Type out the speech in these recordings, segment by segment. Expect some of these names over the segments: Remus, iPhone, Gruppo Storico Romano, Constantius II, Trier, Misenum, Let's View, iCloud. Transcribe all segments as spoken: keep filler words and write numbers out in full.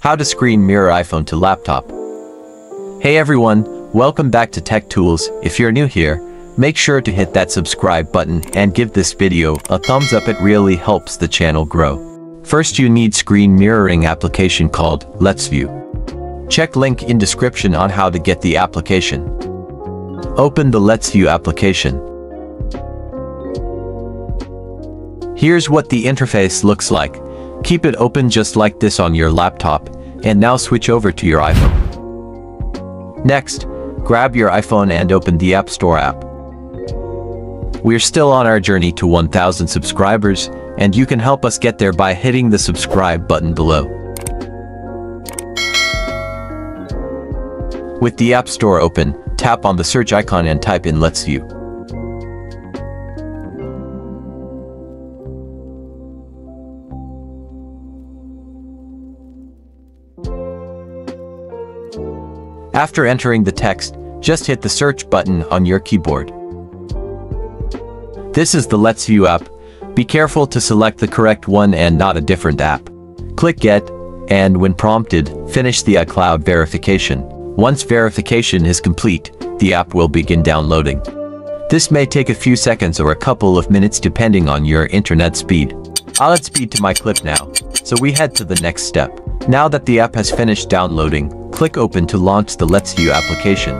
How to screen mirror iPhone to laptop. Hey everyone, welcome back to Tech Tools. If you're new here, make sure to hit that subscribe button and give this video a thumbs up. It really helps the channel grow. First, you need screen mirroring application called Let's View. Check link in description on how to get the application. Open the Let's View application. Here's what the interface looks like. Keep it open just like this on your laptop, and now switch over to your iPhone. Next, grab your iPhone and open the App Store app. We're still on our journey to one thousand subscribers, and you can help us get there by hitting the subscribe button below. With the App Store open, tap on the search icon and type in Let's View. After entering the text, just hit the search button on your keyboard. This is the Let's View app. Be careful to select the correct one and not a different app. Click Get, and when prompted, finish the iCloud verification. Once verification is complete, the app will begin downloading. This may take a few seconds or a couple of minutes depending on your internet speed. I'll add speed to my clip now, so we head to the next step. Now that the app has finished downloading, click Open to launch the Let's View application.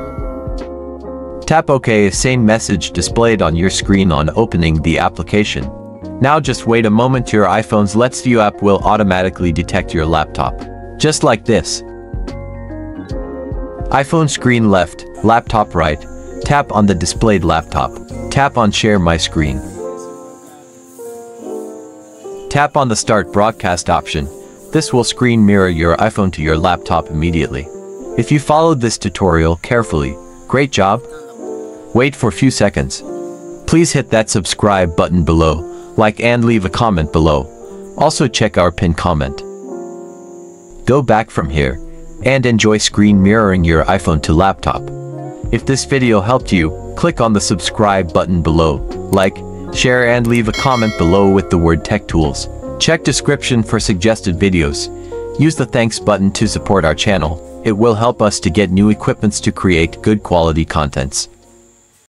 Tap OK if same message displayed on your screen on opening the application. Now just wait a moment, your iPhone's Let's View app will automatically detect your laptop. Just like this. iPhone screen left, laptop right. Tap on the displayed laptop. Tap on Share My Screen. Tap on the Start Broadcast option. This will screen mirror your iPhone to your laptop immediately. If you followed this tutorial carefully, great job! Wait for a few seconds. Please hit that subscribe button below, like and leave a comment below. Also check our pinned comment. Go back from here and enjoy screen mirroring your iPhone to laptop. If this video helped you, click on the subscribe button below, like, share and leave a comment below with the word Tech Tools. Check description for suggested videos. Use the thanks button to support our channel. It will help us to get new equipments to create good quality contents.